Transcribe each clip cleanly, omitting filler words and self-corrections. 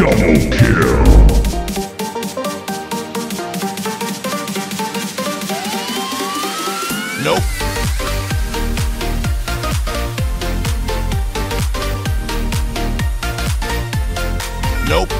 Double kill! Nope. Nope.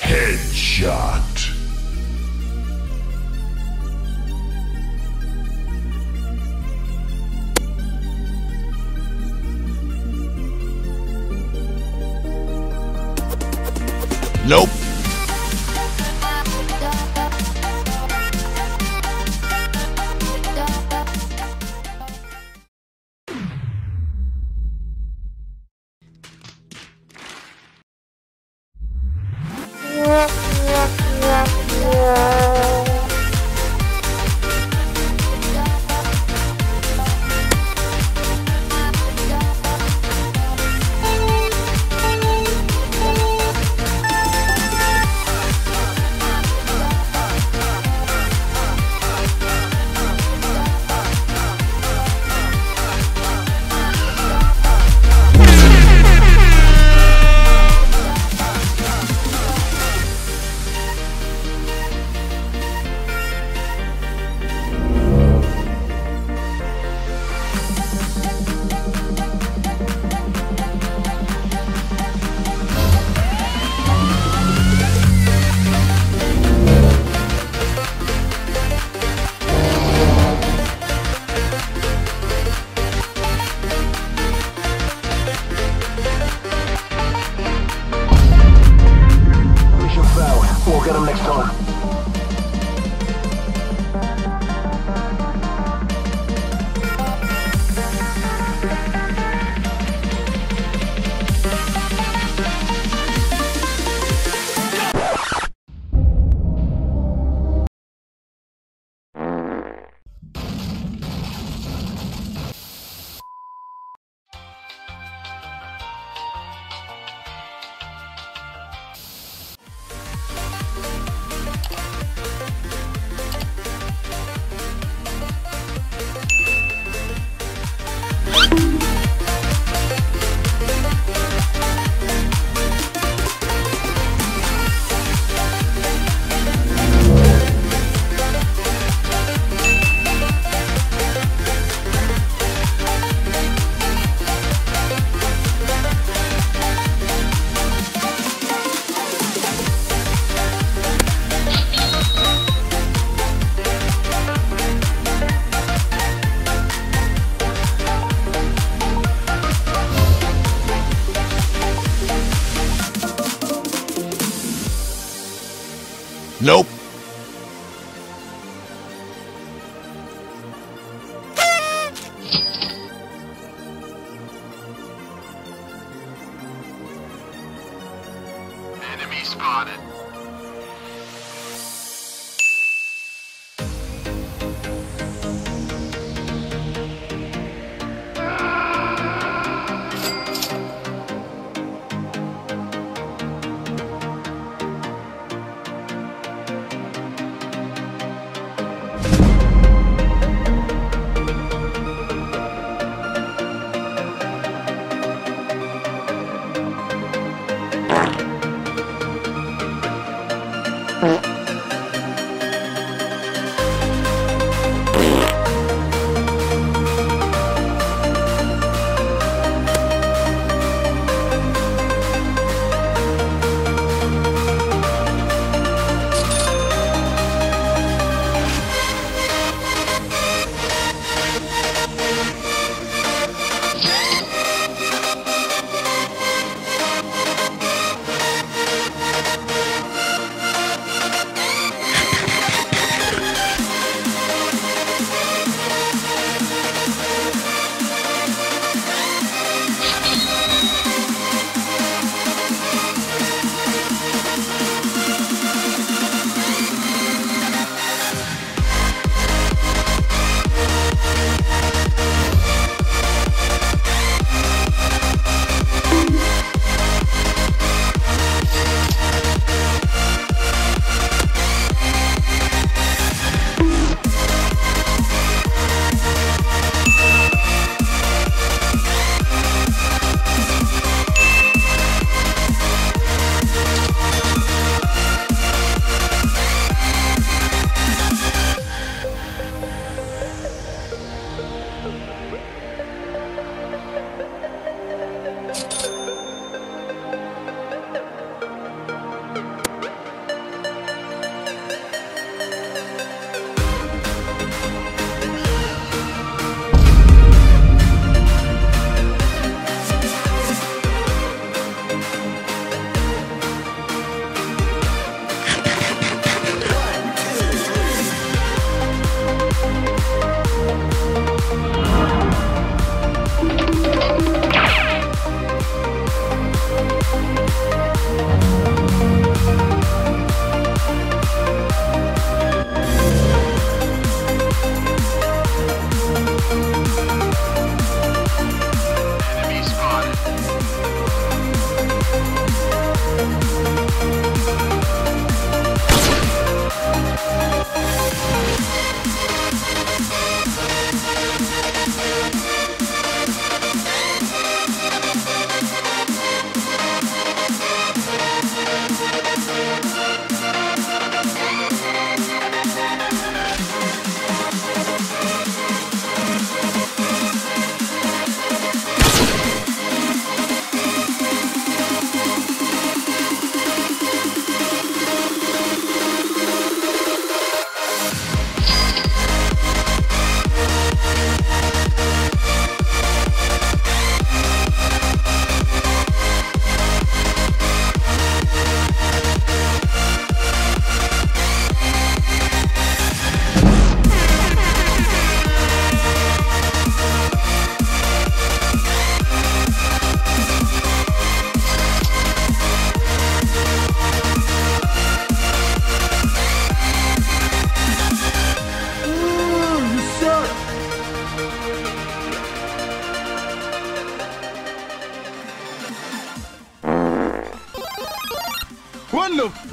Headshot. Nope.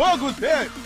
Fogo, Pedro!